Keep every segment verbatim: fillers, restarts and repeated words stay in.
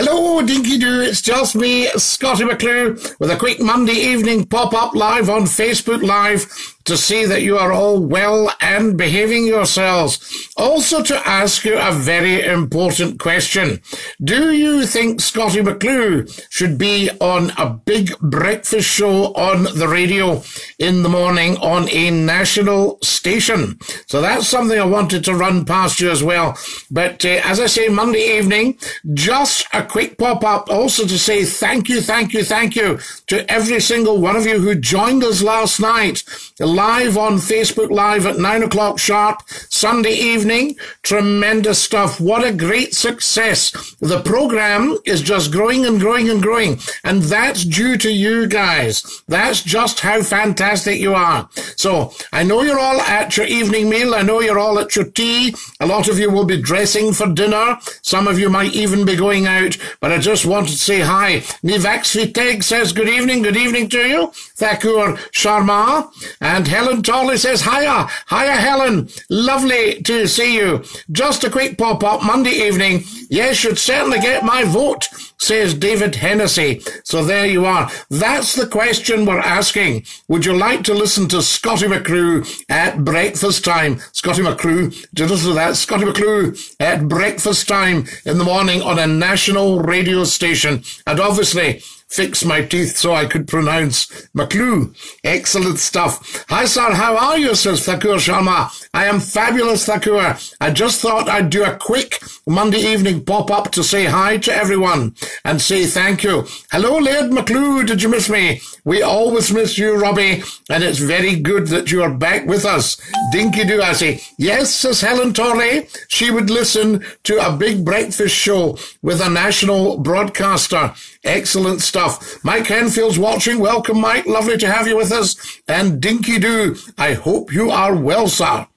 Hello, Dinky Doo, it's just me, Scottie McClue, with a quick Monday evening pop-up live on Facebook Live to see that you are all well and behaving yourselves. Also to ask you a very important question. Do you think Scottie McClue should be on a big breakfast show on the radio in the morning on a national station? So that's something I wanted to run past you as well. But uh, as I say, Monday evening, just a quick pop-up also to say thank you, thank you, thank you to every single one of you who joined us last night live on Facebook Live at nine o'clock sharp Sunday evening. Tremendous stuff. What a great success. The programme is just growing and growing and growing, and that's due to you guys. That's just how fantastic you are. So I know you're all at your evening meal. I know you're all at your tea. A lot of you will be dressing for dinner. Some of you might even be going out, but I just wanted to say hi. Nivak Sviteg says good evening, good evening to you. Thakur Sharma, and Helen Torley says hiya, hiya Helen, lovely to see you. Just a quick pop-up Monday evening. Yes, you'd certainly get my vote, says David Hennessy. So there you are. That's the question we're asking. Would you like to listen to Scottie McClue at breakfast time? Scottie McClue, do you listen to that? Scottie McClue at breakfast time in the morning on a national radio station. And obviously, fix my teeth so I could pronounce McClue. Excellent stuff. Hi, sir, how are you, says Thakur Sharma. I am fabulous, Thakur. I just thought I'd do a quick Monday evening pop-up to say hi to everyone and say thank you. Hello, Laird McClue, did you miss me? We always miss you, Robbie, and it's very good that you are back with us. Dinky Doo, I say. Yes, says Helen Torley. She would listen to a big breakfast show with a national broadcaster. Excellent stuff. Mike Henfield's watching. Welcome, Mike. Lovely to have you with us. And Dinky Doo, I hope you are well, sir.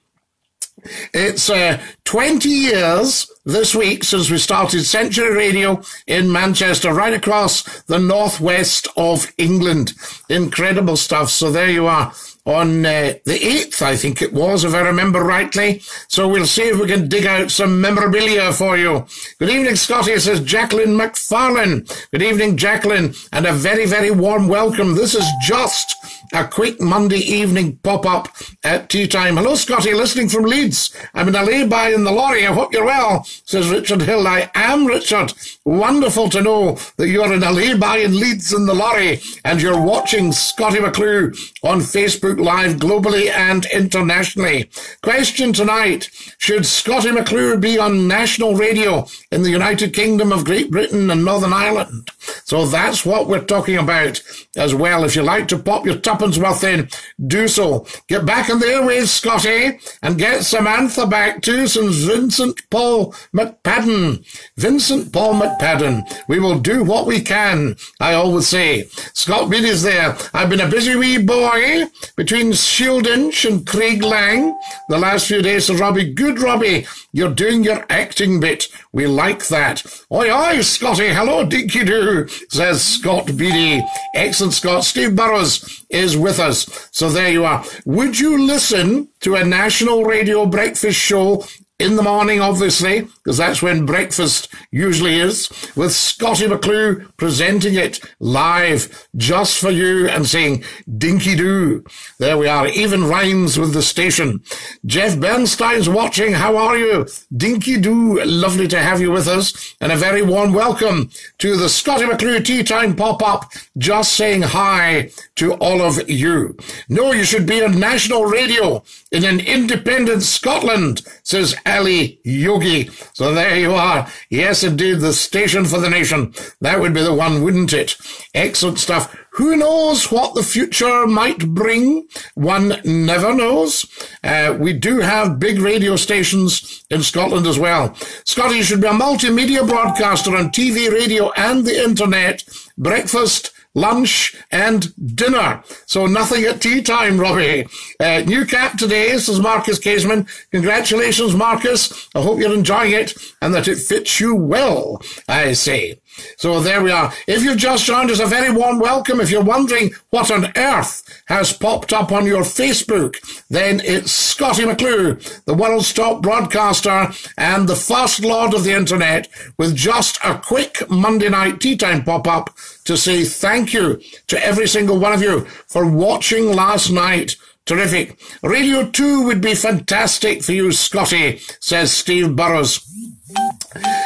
It's uh, twenty years this week since we started Century Radio in Manchester, right across the northwest of England. Incredible stuff. So there you are. On uh, the eighth, I think it was, if I remember rightly. So we'll see if we can dig out some memorabilia for you. Good evening, Scottie, says Jacqueline McFarlane. Good evening, Jacqueline, and a very, very warm welcome. This is just a quick Monday evening pop-up at tea time. Hello, Scottie, listening from Leeds. I'm in a lay-by in the lorry. I hope you're well, says Richard Hill. I am, Richard. Wonderful to know that you're in a lay-by in Leeds in the lorry and you're watching Scottie McClue on Facebook Live globally and internationally. Question tonight: should Scottie McClue be on national radio in the United Kingdom of Great Britain and Northern Ireland? So that's what we're talking about as well. If you like to pop your tuppence worth in, do so. Get back on the airwaves, Scottie, and get Samantha back too, since Vincent Paul McPadden. Vincent Paul McPadden. We will do what we can, I always say. Scott Beedy's there. I've been a busy wee boy between Shieldinch and Craig Lang the last few days. So Robbie, good Robbie, you're doing your acting bit. We like that. Oi, oi, Scottie. Hello, Dinky Doo, says Scott Beedy. Excellent, Scott. Steve Burroughs is with us. So there you are. Would you listen to a national radio breakfast show in the morning, obviously, because that's when breakfast usually is, with Scottie McClue presenting it live just for you and saying, Dinky Doo. There we are. Even rhymes with the station. Jeff Bernstein's watching. How are you? Dinky Doo. Lovely to have you with us. And a very warm welcome to the Scottie McClue Tea Time pop-up, just saying hi to all of you. No, you should be on national radio in an independent Scotland, says Ali Yogi. So there you are. Yes, indeed, the station for the nation. That would be the one, wouldn't it? Excellent stuff. Who knows what the future might bring? One never knows. Uh, we do have big radio stations in Scotland as well. Scottie, you should be a multimedia broadcaster on T V, radio, and the internet. Breakfast, lunch and dinner. So nothing at tea time, Robbie. Uh, new cap today, says Marcus Caseman. Congratulations, Marcus. I hope you're enjoying it and that it fits you well, I say. So there we are. If you've just joined us, a very warm welcome. If you're wondering what on earth has popped up on your Facebook, then it's Scottie McClue, the world's top broadcaster and the first lord of the internet, with just a quick Monday night tea time pop-up to say thank you to every single one of you for watching last night. Terrific. Radio two would be fantastic for you, Scottie, says Steve Burroughs.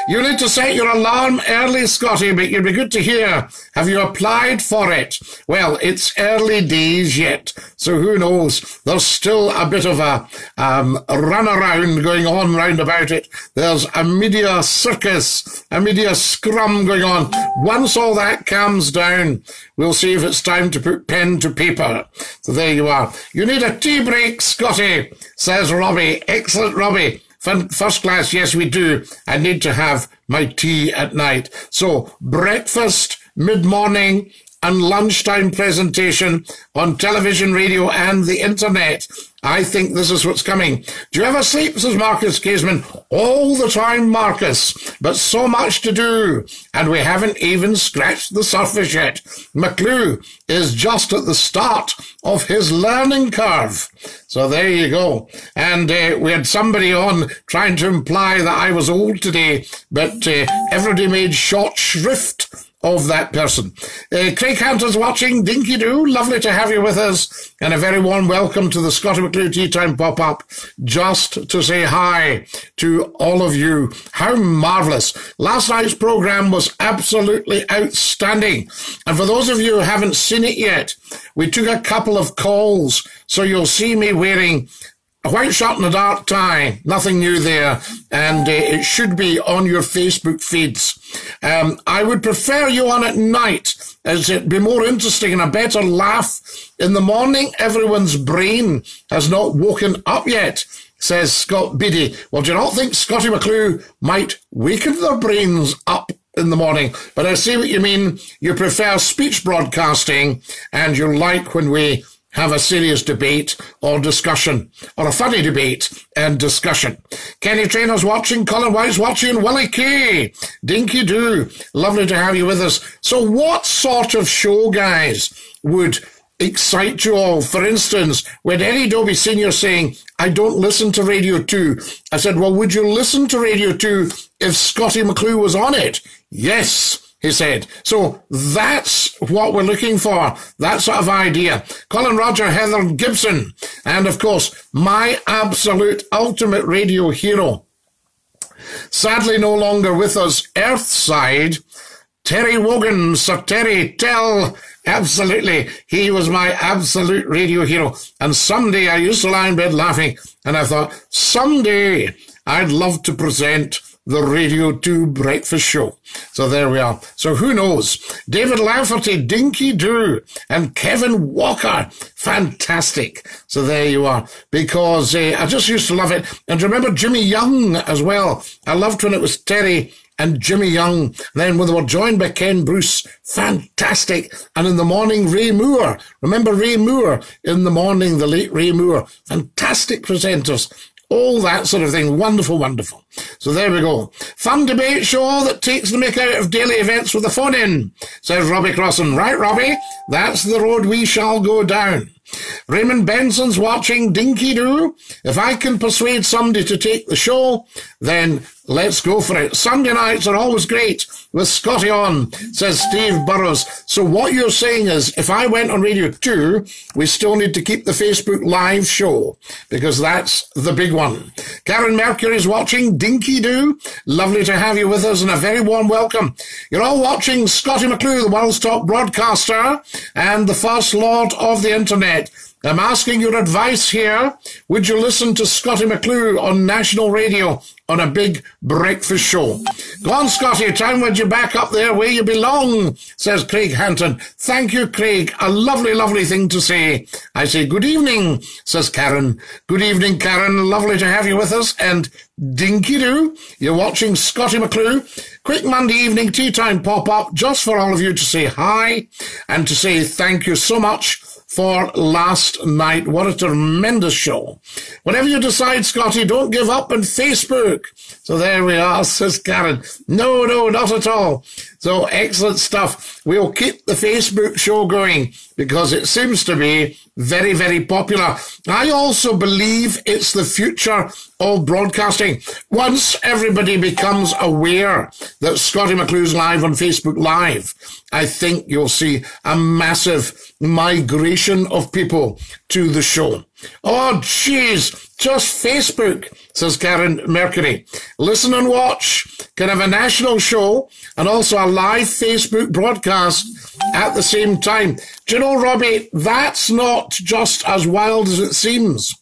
You need to set your alarm early, Scottie, but you'd be good to hear. Have you applied for it? Well, it's early days yet, so who knows? There's still a bit of a um, runaround going on round about it. There's a media circus, a media scrum going on. Once all that calms down, we'll see if it's time to put pen to paper. So there you are. You need a tea break, Scottie, says Robbie. Excellent, Robbie. First class, yes, we do. I need to have my tea at night. So breakfast, mid-morning, and lunchtime presentation on television, radio, and the internet. I think this is what's coming. Do you ever sleep, says Marcus Caseman? All the time, Marcus, but so much to do, and we haven't even scratched the surface yet. McClue is just at the start of his learning curve. So there you go. And uh, we had somebody on trying to imply that I was old today, but uh, everybody made short shrift of that person. Uh, Craig Hunter's watching. Dinky Doo, lovely to have you with us, and a very warm welcome to the Scottie McClue Tea Time pop-up, just to say hi to all of you. How marvellous. Last night's programme was absolutely outstanding, and for those of you who haven't seen it yet, we took a couple of calls, so you'll see me wearing a white shirt and a dark tie, nothing new there, and uh, it should be on your Facebook feeds. Um, I would prefer you on at night, as it'd be more interesting and a better laugh. In the morning, everyone's brain has not woken up yet, says Scott Beedy. Well, do you not think Scottie McClue might waken their brains up in the morning? But I see what you mean. You prefer speech broadcasting, and you like when we have a serious debate or discussion, or a funny debate and discussion. Kenny Trainor's watching, Colin White's watching, Willie Kay, Dinky Doo, lovely to have you with us. So what sort of show, guys, would excite you all? For instance, when Eddie Dobie Senior saying, I don't listen to Radio two, I said, well, would you listen to Radio two if Scottie McClue was on it? Yes, he said. So that's what we're looking for, that sort of idea. Colin Roger, Heather Gibson, and of course, my absolute ultimate radio hero, sadly no longer with us, Earthside, Terry Wogan. Sir Terry, tell... Absolutely. He was my absolute radio hero. And someday, I used to lie in bed laughing, and I thought, someday I'd love to present the Radio two breakfast show. So there we are. So who knows? David Lafferty, Dinky Doo, and Kevin Walker. Fantastic. So there you are. Because uh, I just used to love it. And remember Jimmy Young as well. I loved when it was Terry and Jimmy Young. Then when they were joined by Ken Bruce, fantastic. And in the morning, Ray Moore. Remember Ray Moore in the morning, the late Ray Moore. Fantastic presenters. All that sort of thing. Wonderful, wonderful. So there we go. Fun debate show that takes the mick out of daily events with a phone-in, says Robbie Crossan. Right, Robbie? That's the road we shall go down. Raymond Benson's watching. Dinky Doo. If I can persuade somebody to take the show, then let's go for it. Sunday nights are always great with Scottie on, says Steve Burroughs. So what you're saying is, if I went on Radio two, we still need to keep the Facebook Live show, because that's the big one. Karen Mercury's watching. Dinky Doo, lovely to have you with us, and a very warm welcome. You're all watching Scottie McClue, the world's top broadcaster and the first lord of the internet. I'm asking your advice here. Would you listen to Scottie McClue on national radio on a big breakfast show? Go on, Scottie, downward you back up there where you belong, says Craig Hanton. Thank you, Craig. A lovely, lovely thing to say. I say good evening, says Karen. Good evening, Karen. Lovely to have you with us. And Dinky Doo, you're watching Scottie McClue. Quick Monday evening tea time pop-up just for all of you to say hi and to say thank you so much for last night. What a tremendous show. Whatever you decide, Scottie, don't give up on Facebook. So there we are, says Karen. No, no, not at all. So excellent stuff. We'll keep the Facebook show going because it seems to be very, very popular. I also believe it's the future of broadcasting. Once everybody becomes aware that Scottie McClue's live on Facebook Live, I think you'll see a massive migration of people to the show. Oh, jeez, just Facebook, says Karen Mercury. Listen and watch can have a national show and also a live Facebook broadcast at the same time. Do you know, Robbie, that's not just as wild as it seems.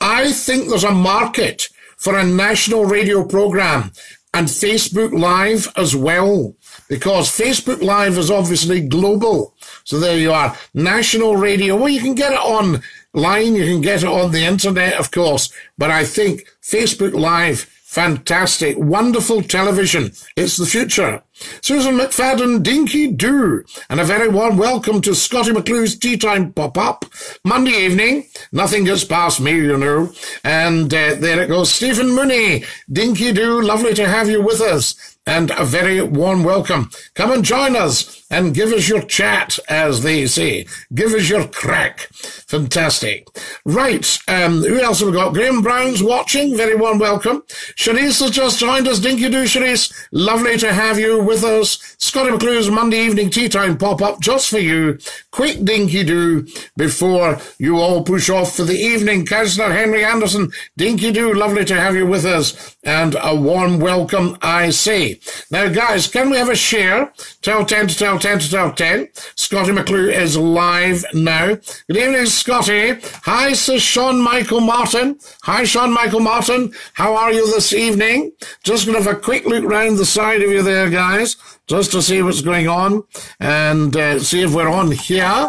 I think there's a market for a national radio program and Facebook Live as well, because Facebook Live is obviously global. So there you are, national radio. Well, you can get it online, you can get it on the internet, of course, but I think Facebook Live, fantastic, wonderful television. It's the future. Susan McFadden, Dinky Doo, and a very warm welcome to Scottie McClue's Tea Time Pop-Up. Monday evening, nothing gets past me, you know, and uh, there it goes. Stephen Mooney, Dinky Doo, lovely to have you with us, and a very warm welcome. Come and join us and give us your chat, as they say. Give us your crack. Fantastic. Right, um, who else have we got? Graham Brown's watching, very warm welcome. Charisse has just joined us, Dinky Doo, Charisse, lovely to have you with us. Scottie McClue's Monday evening tea time pop-up just for you. Quick Dinky Doo before you all push off for the evening. Councillor Henry Anderson, Dinky Doo, lovely to have you with us, and a warm welcome, I say. Now, guys, can we have a share? Tell ten to tell ten to tell ten. Scottie McClue is live now. Good evening, Scottie. Hi, says Sean Michael Martin. Hi, Sean Michael Martin. How are you this evening? Just going to have a quick look round the side of you there, guys, just to see what's going on and uh, see if we're on here,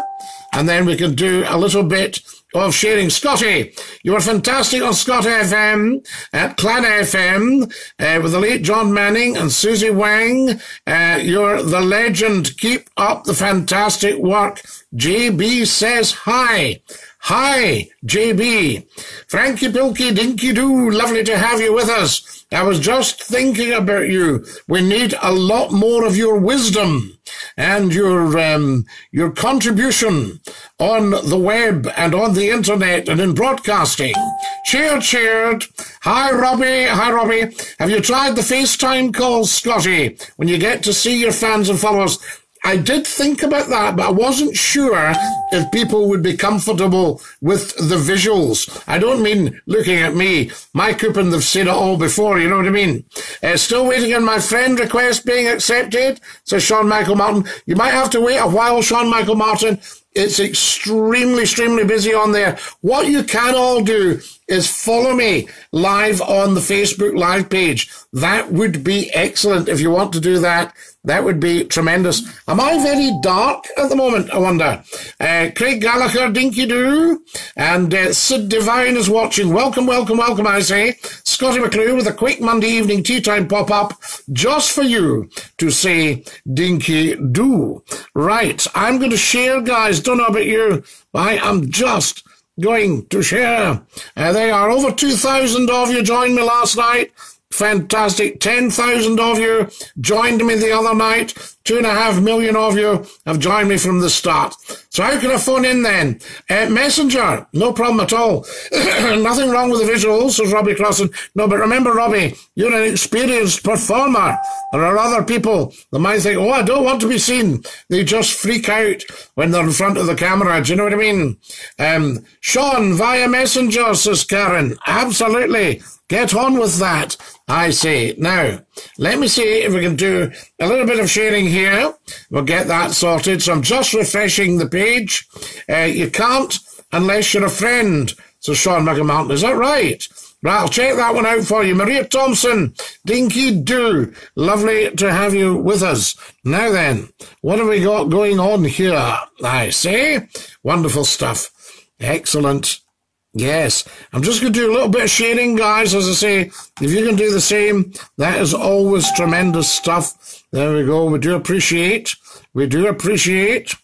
and then we can do a little bit of sharing. Scottie, you were fantastic on Scott F M, at Clan F M, uh, with the late John Manning and Susie Wang. Uh, you're the legend. Keep up the fantastic work. J B says hi. Hi, J B. Frankie Pilkey, Dinky Doo, lovely to have you with us. I was just thinking about you. We need a lot more of your wisdom and your um, your contribution on the web and on the internet and in broadcasting. Cheered, cheered. Hi, Robbie. Hi, Robbie. Have you tried the FaceTime calls, Scottie, when you get to see your fans and followers? I did think about that, but I wasn't sure if people would be comfortable with the visuals. I don't mean looking at me. My coupon, they've seen it all before, you know what I mean? Uh, still waiting on my friend request being accepted, says Sean Michael Martin. You might have to wait a while, Sean Michael Martin. It's extremely, extremely busy on there. What you can all do is follow me live on the Facebook Live page. That would be excellent if you want to do that. That would be tremendous. Am I very dark at the moment, I wonder? Uh, Craig Gallagher, Dinky Doo, and uh, Sid Devine is watching. Welcome, welcome, welcome, I say. Scottie McClue with a quick Monday evening tea time pop-up just for you to say Dinky Doo. Right, I'm going to share, guys. Don't know about you, but I am just going to share. Uh, there are over two thousand of you joined me last night. Fantastic. ten thousand of you joined me the other night. Two and a half million of you have joined me from the start. So how can I phone in then? Uh, Messenger, no problem at all. Nothing wrong with the visuals, says Robbie Crossan. No, but remember, Robbie, you're an experienced performer. There are other people that might think, oh, I don't want to be seen. They just freak out when they're in front of the camera. Do you know what I mean? Um, Sean, via Messenger, says Karen. Absolutely. Get on with that, I say. Now, let me see if we can do a little bit of shading here. We'll get that sorted. So I'm just refreshing the page. Uh, you can't unless you're a friend. So Sean Michael Martin, is that right? Right, I'll check that one out for you. Maria Thompson, Dinky Doo, lovely to have you with us. Now then, what have we got going on here? I say, wonderful stuff. Excellent. Yes, I'm just going to do a little bit of shading, guys. As I say, if you can do the same, that is always tremendous stuff. There we go. We do appreciate. We do appreciate.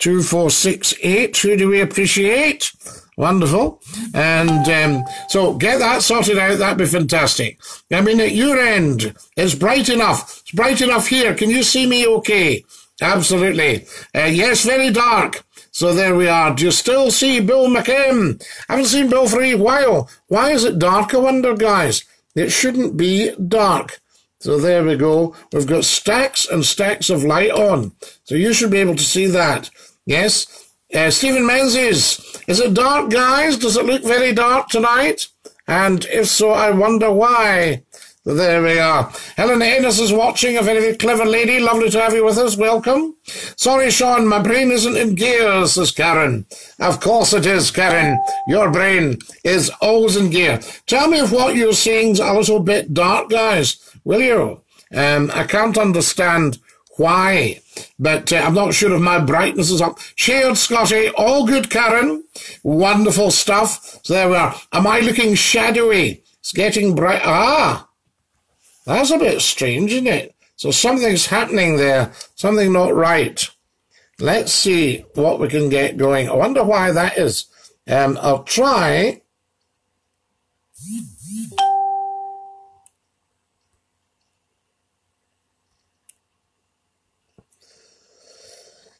two four six eight. Who do we appreciate? Wonderful. And um, so get that sorted out. That'd be fantastic. I mean, at your end, it's bright enough. It's bright enough here. Can you see me okay? Absolutely. Uh, yes, very dark. So there we are. Do you still see Bill McKim? I haven't seen Bill for a while. Why is it dark, I wonder, guys? It shouldn't be dark. So there we go. We've got stacks and stacks of light on. So you should be able to see that. Yes. Uh, Stephen Menzies. Is it dark, guys? Does it look very dark tonight? And if so, I wonder why. So there we are. Helen Ennis is watching, a very, very clever lady. Lovely to have you with us. Welcome. Sorry, Sean, my brain isn't in gear, says Karen. Of course it is, Karen. Your brain is always in gear. Tell me if what you're seeing's a little bit dark, guys, will you? Um, I can't understand why, but uh, I'm not sure if my brightness is up. Shared, Scotty. All good, Karen. Wonderful stuff. So there we are. Am I looking shadowy? It's getting bright. Ah! That's a bit strange, isn't it? So something's happening there, something not right. Let's see what we can get going. I wonder why that is. Um, I'll try.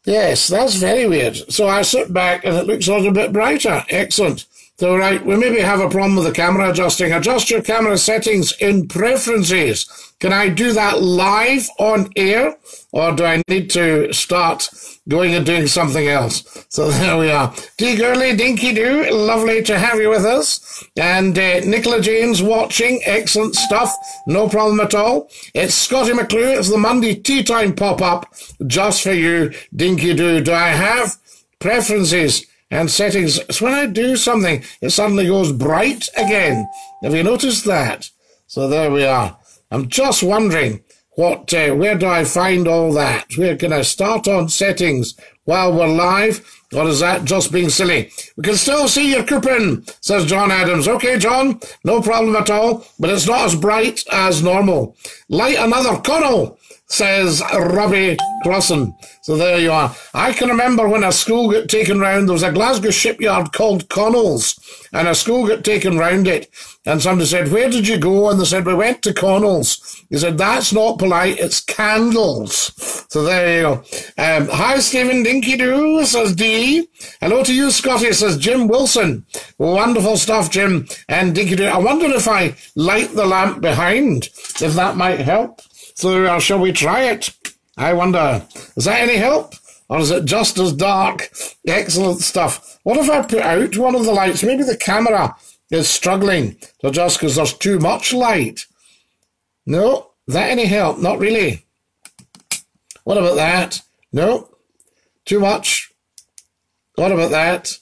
Yes, that's very weird. So I sit back and it looks a little bit brighter. Excellent. So, right, we maybe have a problem with the camera adjusting. Adjust your camera settings in preferences. Can I do that live on air, or do I need to start going and doing something else? So there we are. D. Gurley, Dinky Doo, lovely to have you with us. And uh, Nicola James watching, excellent stuff, no problem at all. It's Scottie McClue, it's the Monday Tea Time pop-up, just for you, Dinky Doo. Do I have preferences and settings? It's when I do something, it suddenly goes bright again. Have you noticed that? So there we are. I'm just wondering, what, uh, where do I find all that? Where can I start on settings while we're live? Or is that just being silly? We can still see your coupon, says John Adams. Okay, John, no problem at all, but it's not as bright as normal. Light another Connell, says Robbie Crossan. So there you are. I can remember when a school got taken round, there was a Glasgow shipyard called Connell's, and a school got taken round it, and somebody said, where did you go? And they said, we went to Connell's. He said, that's not polite, it's candles. So there you go. Um, hi, Stephen Dinky Doo, says D. Hello to you, Scotty, says Jim Wilson. Wonderful stuff, Jim and Dinky Doo. I wonder if I light the lamp behind, if that might help. So shall we try it? I wonder, is that any help? Or is it just as dark? Excellent stuff. What if I put out one of the lights? Maybe the camera is struggling to adjust because there's too much light. No, is that any help? Not really. What about that? No, too much. What about that?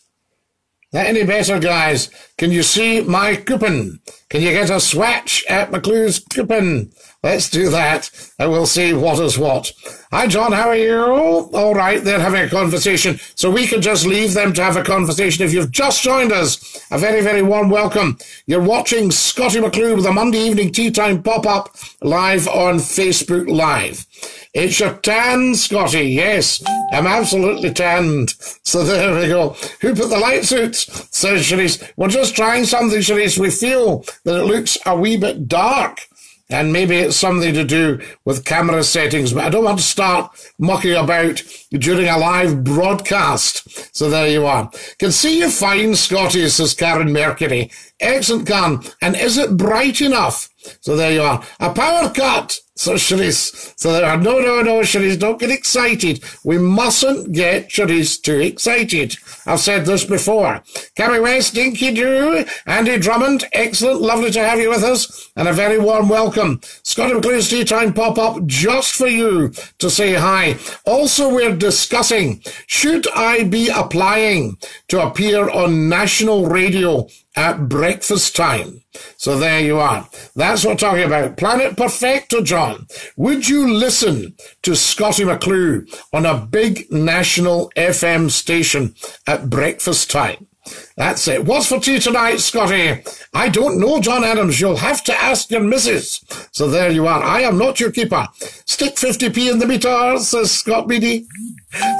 That any better, guys? Can you see my coupon? Can you get a swatch at McClue's coupon? Let's do that, and we'll see what is what. Hi, John, how are you? All right, they're having a conversation, so we can just leave them to have a conversation. If you've just joined us, a very, very warm welcome. You're watching Scottie McClue with a Monday evening tea time pop-up live on Facebook Live. It's your tan, Scotty. Yes, I'm absolutely tanned. So there we go. Who put the lights out? Says Charisse. We're just trying something, Charisse. We feel that it looks a wee bit dark, and maybe it's something to do with camera settings, but I don't want to start mucking about during a live broadcast. So there you are. Can see you fine, Scotty, says Karen Mercury. Excellent, Karen. And is it bright enough? So there you are. A power cut, So Charisse, so that, no, no, no, Charisse, don't get excited. We mustn't get Charisse too excited. I've said this before. Cammy West, Dinky Doo, Andy Drummond, excellent, lovely to have you with us, and a very warm welcome. Scottie McClue's Tea Time pop-up just for you to say hi. Also, we're discussing, should I be applying to appear on national radio at breakfast time? So there you are. That's what we're talking about. Planet Perfecto, John. Would you listen to Scottie McClue on a big national F M station at breakfast time? That's it. What's for tea tonight, Scottie? I don't know, John Adams. You'll have to ask your missus. So there you are. I am not your keeper. Stick fifty p in the meter, says Scott Beedy.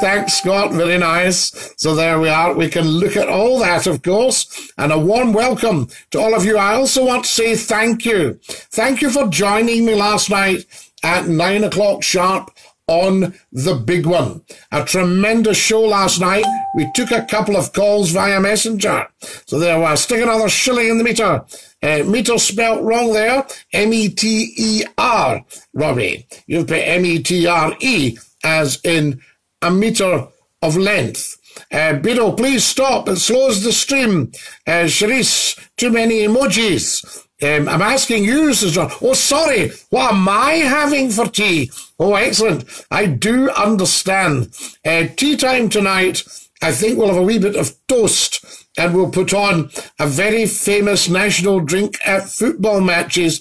Thanks, Scott. Very nice. So there we are. We can look at all that, of course. And a warm welcome to all of you. I also want to say thank you. Thank you for joining me last night at nine o'clock sharp on The Big One. A tremendous show last night. We took a couple of calls via Messenger. So there we are. Stick another shilling in the meter. Uh, meter spelt wrong there. M E T E R, Robbie. You've put M E T R E as in a meter of length. Uh, Bido, please stop. It slows the stream. Uh, Charisse, too many emojis. Um, I'm asking you, says John. Oh, sorry. What am I having for tea? Oh, excellent. I do understand. Uh, tea time tonight, I think we'll have a wee bit of toast, and we'll put on a very famous national drink at football matches.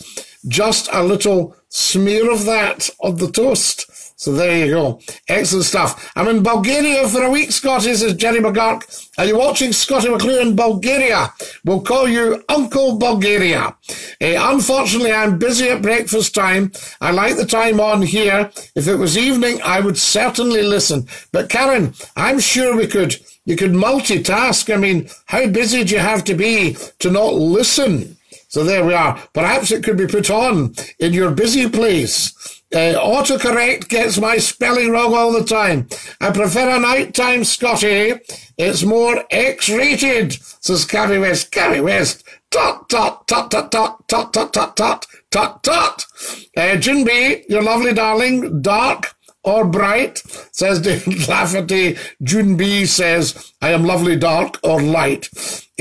Just a little smear of that on the toast. So there you go. Excellent stuff. I'm in Bulgaria for a week, Scottie, says Jerry McGark. Are you watching Scottie McClue in Bulgaria? We'll call you Uncle Bulgaria. Uh, unfortunately, I'm busy at breakfast time. I like the time on here. If it was evening, I would certainly listen. But Karen, I'm sure we could, you could multitask. I mean, how busy do you have to be to not listen? So there we are. Perhaps it could be put on in your busy place. Uh, autocorrect gets my spelling wrong all the time. I prefer a nighttime Scottie. It's more X-rated, says Cammy West. Cammy West. Tut, tut, tut, tut, tut, tut, tut, tut, tut, tut, tut. Uh, June B, your lovely darling, dark or bright, says David Lafferty. June B says, I am lovely dark or light.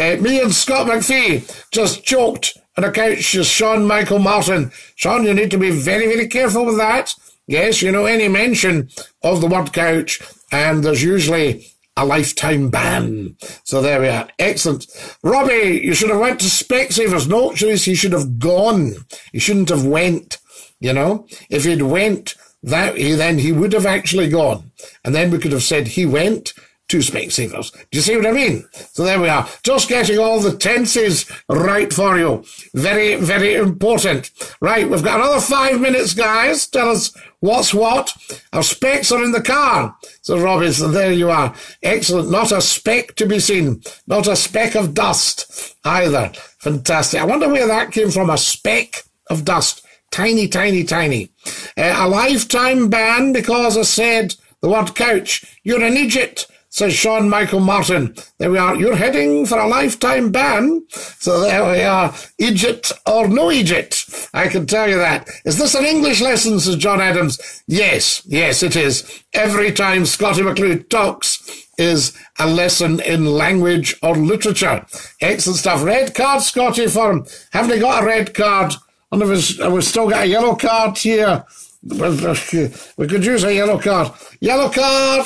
Uh, me and Scott McPhee just joked on a couch is Sean Michael Martin. Sean, you need to be very, very careful with that. Yes, you know, any mention of the word couch, and there's usually a lifetime ban. So there we are. Excellent. Robbie, you should have went to Specsavers. No, he should have gone. He shouldn't have went, you know. If he'd went, that he then he would have actually gone. And then we could have said he went to Specsavers. Do you see what I mean? So there we are. Just getting all the tenses right for you. Very, very important. Right, we've got another five minutes, guys. Tell us what's what. Our specs are in the car. So, Robbie, so there you are. Excellent. Not a speck to be seen. Not a speck of dust either. Fantastic. I wonder where that came from, a speck of dust. Tiny, tiny, tiny. Uh, a lifetime ban because I said the word couch. You're an idiot, says Sean Michael Martin. There we are. You're heading for a lifetime ban. So there we are. Egypt or no Egypt. I can tell you that. Is this an English lesson, says John Adams? Yes. Yes, it is. Every time Scottie McClue talks is a lesson in language or literature. Excellent stuff. Red card, Scottie, for him. Haven't he got a red card? And was, we've still got a yellow card here. We could use a yellow card. Yellow card.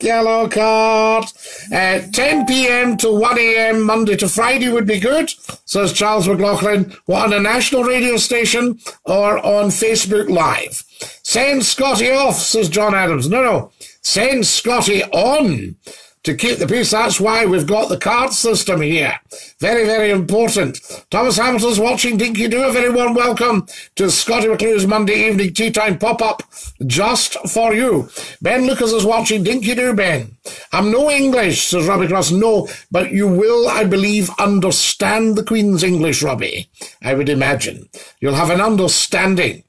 Yellow card. Uh, ten p m to one a m Monday to Friday would be good, says Charles McLaughlin. What, on a national radio station or on Facebook Live? Send Scottie off, says John Adams. No, no. Send Scottie on to keep the peace. That's why we've got the card system here. Very, very important. Thomas Hamilton's watching Dinky Doo. A very warm welcome to Scottie McClue's Monday evening tea time pop-up just for you. Ben Lucas is watching Dinky Doo, Ben. I'm no English, says Robbie Crossan. No, but you will, I believe, understand the Queen's English, Robbie. I would imagine. You'll have an understanding.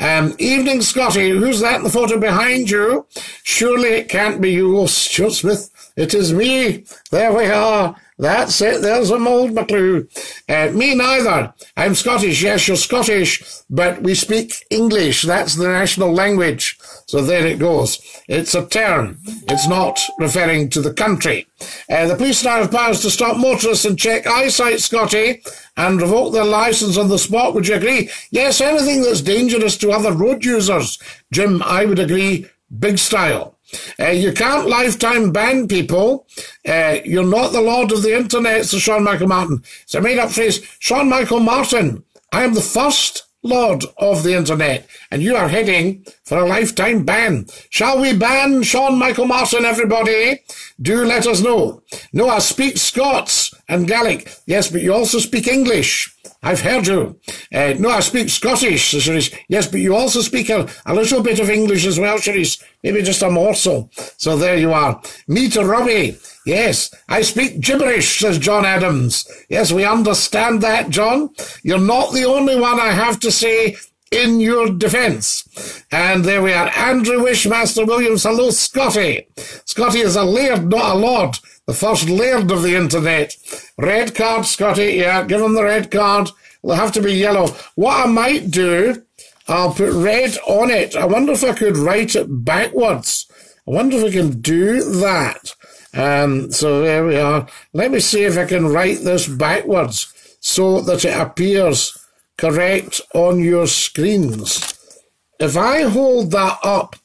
Um, evening, Scottie. Who's that in the photo behind you? Surely it can't be you, oh, Stuart Smith. It is me. There we are. That's it. There's the old McClue. Uh, me neither. I'm Scottish. Yes, you're Scottish, but we speak English. That's the national language. So there it goes. It's a term. It's not referring to the country. Uh, the police now have powers to stop motorists and check eyesight, Scotty, and revoke their licence on the spot. Would you agree? Yes, anything that's dangerous to other road users, Jim, I would agree, big style. Uh, you can't lifetime ban people. Uh, you're not the lord of the internet, says Sean Michael Martin. It's a made-up phrase. Sean Michael Martin, I am the first lord of the internet, and you are heading for a lifetime ban. Shall we ban Sean Michael Martin, everybody? Do let us know. No, I speak Scots and Gaelic. Yes, but you also speak English. I've heard you. Uh, no, I speak Scottish, Charisse. Yes, but you also speak a, a little bit of English as well, Charisse. Maybe just a morsel. So there you are. Me to Robbie. Yes, I speak gibberish, says John Adams. Yes, we understand that, John. You're not the only one, I have to say, in your defence. And there we are. Andrew Wishmaster Williams. Hello, Scotty. Scotty is a laird, not a lord. The first laird of the internet. Red card, Scotty. Yeah, give him the red card. It'll have to be yellow. What I might do, I'll put red on it. I wonder if I could write it backwards. I wonder if I can do that. Um, so there we are. Let me see if I can write this backwards so that it appears correct on your screens. If I hold that up,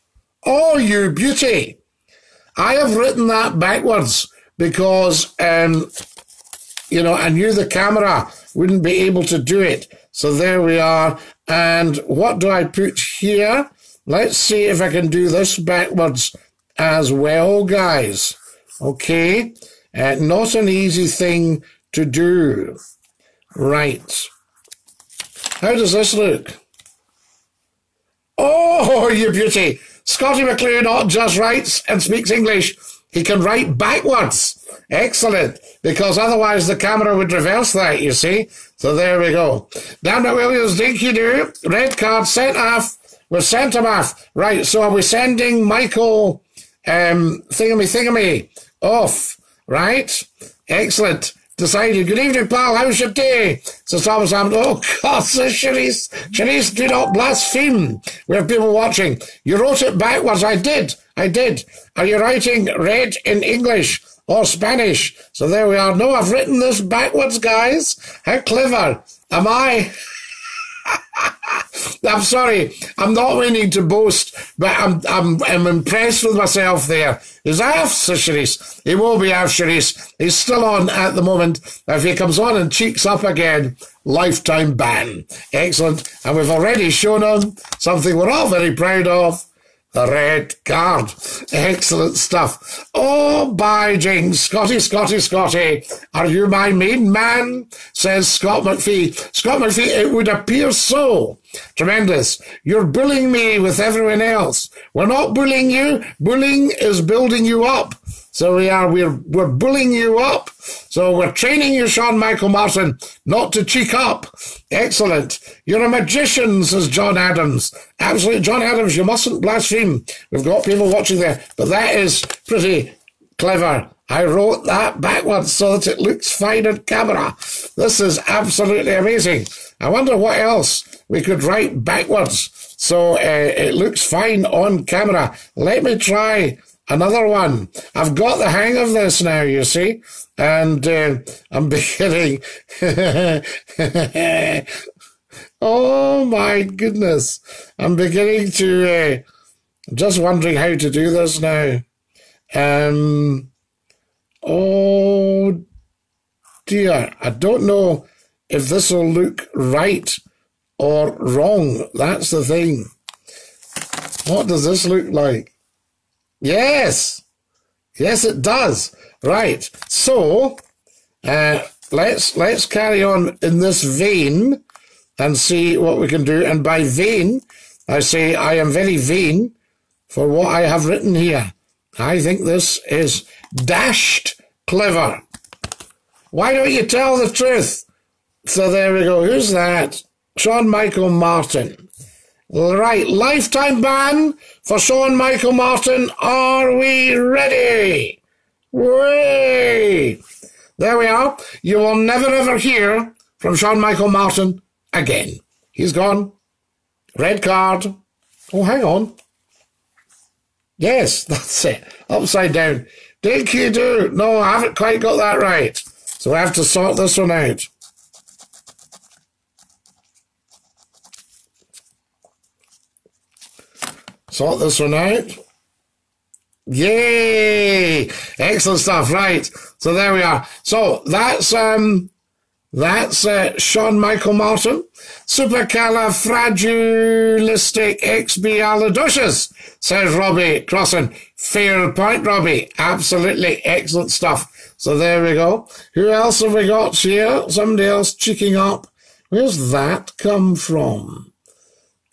oh, you beauty, I have written that backwards because, um, you know, I knew the camera wouldn't be able to do it. So there we are. And what do I put here? Let's see if I can do this backwards as well, guys. Okay. Uh, not an easy thing to do. Right. How does this look? Oh, you beauty. Scottie McClue not just writes and speaks English. He can write backwards. Excellent. Because otherwise the camera would reverse that, you see. So there we go. Damn it, Williams, Dinky Doo. Red card sent off. We've sent him off. Right, so are we sending Michael um, Thingamy Thingamy off? Right? Excellent. Decided. Good evening, pal. How's your day? So Thomas Hammond. Oh, God, says Charisse. Charisse, do not blaspheme. We have people watching. You wrote it backwards. I did. I did. Are you writing red in English or Spanish? So there we are. No, I've written this backwards, guys. How clever am I? I'm sorry. I'm not meaning to boast, but I'm I'm I'm impressed with myself there. He's off, says Charisse. He will be off, Charisse. He's still on at the moment. If he comes on and cheeks up again, lifetime ban. Excellent. And we've already shown him something we're all very proud of. The red card. Excellent stuff. Oh, by James. Scotty, Scotty, Scotty. Are you my main man? Says Scott McPhee. Scott McPhee, it would appear so. Tremendous. You're bullying me with everyone else. We're not bullying you. Bullying is building you up. So we are, we're, we're bullying you up. So we're training you, Sean Michael Martin, not to cheek up. Excellent. You're a magician, says John Adams. Absolutely, John Adams, you mustn't blaspheme. We've got people watching there. But that is pretty clever. I wrote that backwards so that it looks fine on camera. This is absolutely amazing. I wonder what else we could write backwards so uh, it looks fine on camera. Let me try another one. I've got the hang of this now, you see, and uh, I'm beginning. Oh, my goodness. I'm beginning to, uh, just wondering how to do this now. Um, oh, dear. I don't know if this will look right or wrong. That's the thing. What does this look like? Yes. Yes, it does. Right. So, uh, let's let's carry on in this vein and see what we can do. And by vein, I say I am very vain for what I have written here. I think this is dashed clever. Why don't you tell the truth? So there we go. Who's that? Sean Michael Martin. Right. Lifetime ban for Sean Michael Martin. Are we ready? Whee! There we are. You will never ever hear from Sean Michael Martin again. He's gone. Red card. Oh, hang on. Yes, that's it. Upside down. Dinky Doo. No, I haven't quite got that right. So I have to sort this one out. Sort this one out. Yay! Excellent stuff. Right. So there we are. So that's um, that's uh, Sean Michael Martin, supercalifragilisticexpialidocious, says Robbie Crossan. Fair point, Robbie. Absolutely excellent stuff. So there we go. Who else have we got here? Somebody else cheeking up. Where's that come from?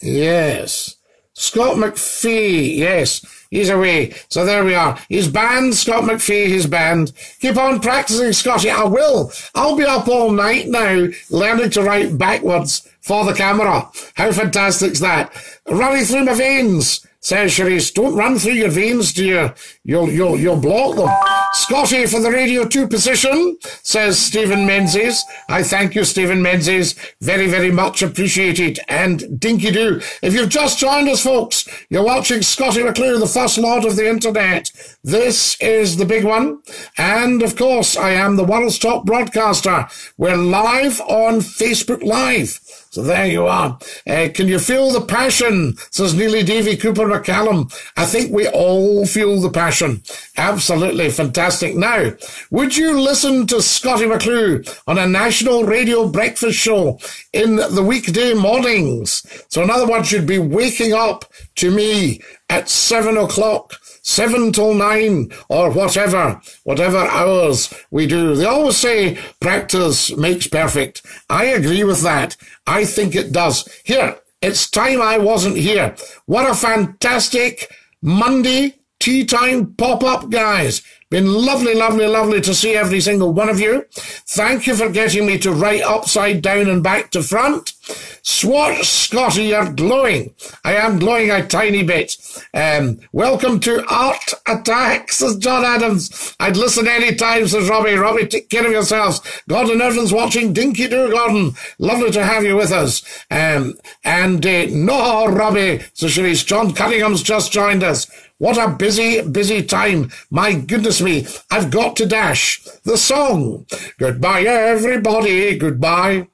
Yes. Scott McPhee, yes, he's away. So there we are. He's banned, Scott McPhee, he's banned. Keep on practicing, Scotty. I will. I'll be up all night now learning to write backwards for the camera. How fantastic's that? Running through my veins, says Charisse. Don't run through your veins, dear. You'll, you'll, you'll block them. Scotty for the Radio two position, says Stephen Menzies. I thank you, Stephen Menzies. Very, very much appreciated. And Dinky Doo. If you've just joined us, folks, you're watching Scotty McClue, the first lord of the internet. This is the big one. And, of course, I am the world's top broadcaster. We're live on Facebook Live. So there you are. Uh, can you feel the passion, says Neely Davy Cooper McCallum. I think we all feel the passion. Absolutely fantastic. Now, would you listen to Scottie McClue on a national radio breakfast show in the weekday mornings? So in other words, you'd be waking up to me at seven o'clock. Seven till nine, or whatever, whatever hours we do. They always say practice makes perfect. I agree with that. I think it does. Here, it's time I wasn't here. What a fantastic Monday tea time pop-up, guys. Been lovely, lovely, lovely to see every single one of you. Thank you for getting me to write upside down and back to front. Swart Scotty, you're glowing. I am glowing a tiny bit. Um, welcome to Art Attack, says John Adams. I'd listen any time, says Robbie. Robbie, take care of yourselves. Gordon Irvin's watching. Dinky Doo, Gordon. Lovely to have you with us. Um, and uh, no, Robbie, says Charisse. John Cunningham's just joined us. What a busy, busy time. My goodness me, I've got to dash. The song. Goodbye, everybody. Goodbye.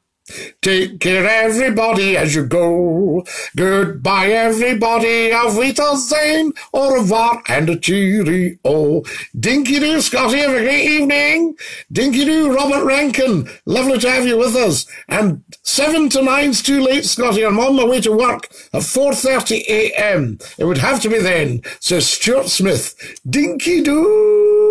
Take care, everybody, as you go. Goodbye, everybody. Auf Wiedersehen, au revoir, and a cheerio. Dinky Doo, Scotty, have a great evening. Dinky Doo, Robert Rankin, lovely to have you with us. And seven to nine's too late, Scotty. I'm on my way to work at four thirty a m It would have to be then, says Stuart Smith. Dinky Doo.